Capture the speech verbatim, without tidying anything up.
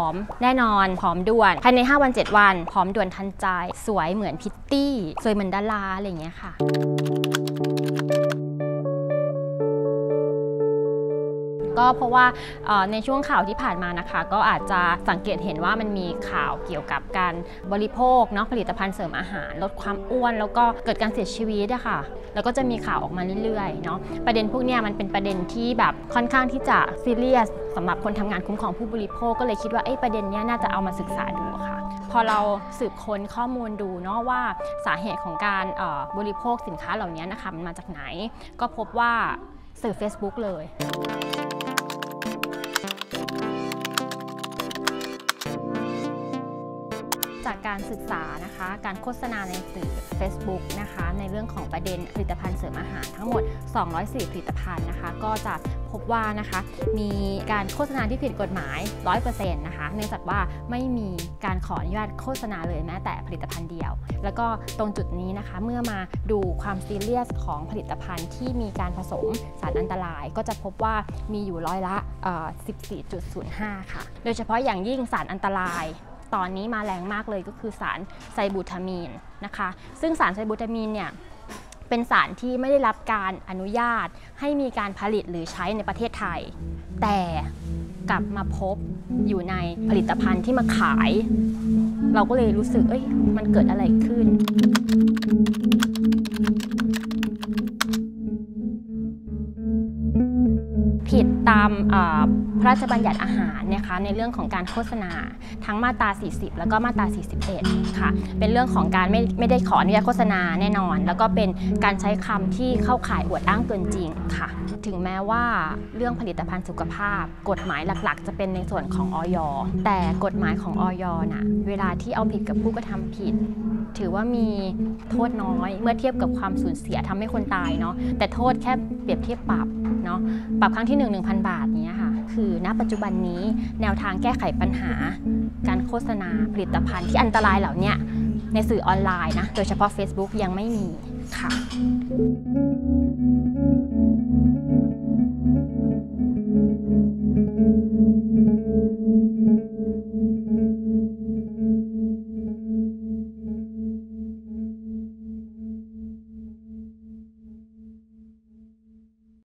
อมแน่นอนผอมด่วนภายในห้าวันเจ็ดวันผอมด่วนทันใจสวยเหมือนพิตตี้สวยเหมือนดาราอะไรอย่างเงี้ยค่ะก็เพราะว่าในช่วงข่าวที่ผ่านมานะคะก็อาจจะสังเกตเห็นว่ามันมีข่าวเกี่ยวกับการบริโภคเนาะผลิตภัณฑ์เสริมอาหารลดความอ้วนแล้วก็เกิดการเสียชีวิตอะค่ะแล้วก็จะมีข่าวออกมาเรื่อยๆเนาะประเด็นพวกนี้มันเป็นประเด็นที่แบบค่อนข้างที่จะซีเรียสสำหรับคนทำงานคุ้มครองผู้บริโภคก็เลยคิดว่าไอ้ประเด็นนี้น่าจะเอามาศึกษาดูค่ะพอเราสืบค้นข้อมูลดูเนาะว่าสาเหตุของการบริโภคสินค้าเหล่านี้นะคะมันมาจากไหนก็พบว่าสื่อ เฟซบุ๊ก เลยจากการศึกษานะคะการโฆษณาในสื่อ เฟซบุ๊ก นะคะในเรื่องของประเด็นผลิตภัณฑ์เสริมอาหารทั้งหมดสองร้อยสี่สิบผลิตภัณฑ์นะคะก็จะพบว่านะคะมีการโฆษณาที่ผิดกฎหมาย ร้อยเปอร์เซ็นต์ นะคะเนื่องจากว่าไม่มีการขออนุญาตโฆษณาเลยแม้แต่ผลิตภัณฑ์เดียวแล้วก็ตรงจุดนี้นะคะเมื่อมาดูความซีเรียสของผลิตภัณฑ์ที่มีการผสมสารอันตรายก็จะพบว่ามีอยู่ร้อยละ สิบสี่จุดศูนย์ห้า ค่ะโดยเฉพาะอย่างยิ่งสารอันตรายตอนนี้มาแรงมากเลยก็คือสารไซบูทามีนนะคะซึ่งสารไซบูทามีนเนี่ยเป็นสารที่ไม่ได้รับการอนุญาตให้มีการผลิตหรือใช้ในประเทศไทยแต่กลับมาพบอยู่ในผลิตภัณฑ์ที่มาขายเราก็เลยรู้สึกเอ้ยมันเกิดอะไรขึ้นผิดตามพระราชบัญญัติอาหารนะคะในเรื่องของการโฆษณาทั้งมาตราสี่สิบแล้วก็มาตราสี่สิบเอ็ดค่ะเป็นเรื่องของการไม่ไม่ได้ขออนุญาตโฆษณาแน่นอนแล้วก็เป็นการใช้คำที่เข้าข่ายอวดอ้างเกินจริงค่ะถึงแม้ว่าเรื่องผลิตภัณฑ์สุขภาพกฎหมายหลักๆจะเป็นในส่วนของอย.แต่กฎหมายของอย.น่ะเวลาที่เอาผิดกับผู้กระทำผิดถือว่ามีโทษน้อยเมื่อเทียบกับความสูญเสียทำให้คนตายเนาะแต่โทษแค่เปรียบเทียบปรับเนาะปรับครั้งที่ หนึ่งหมื่นบาทเนี้ยค่ะคือณปัจจุบันนี้แนวทางแก้ไขปัญหาการโฆษณาผลิตภัณฑ์ที่อันตรายเหล่านี้ในสื่อออนไลน์นะโดยเฉพาะ เฟซบุ๊ก ยังไม่มีค่ะ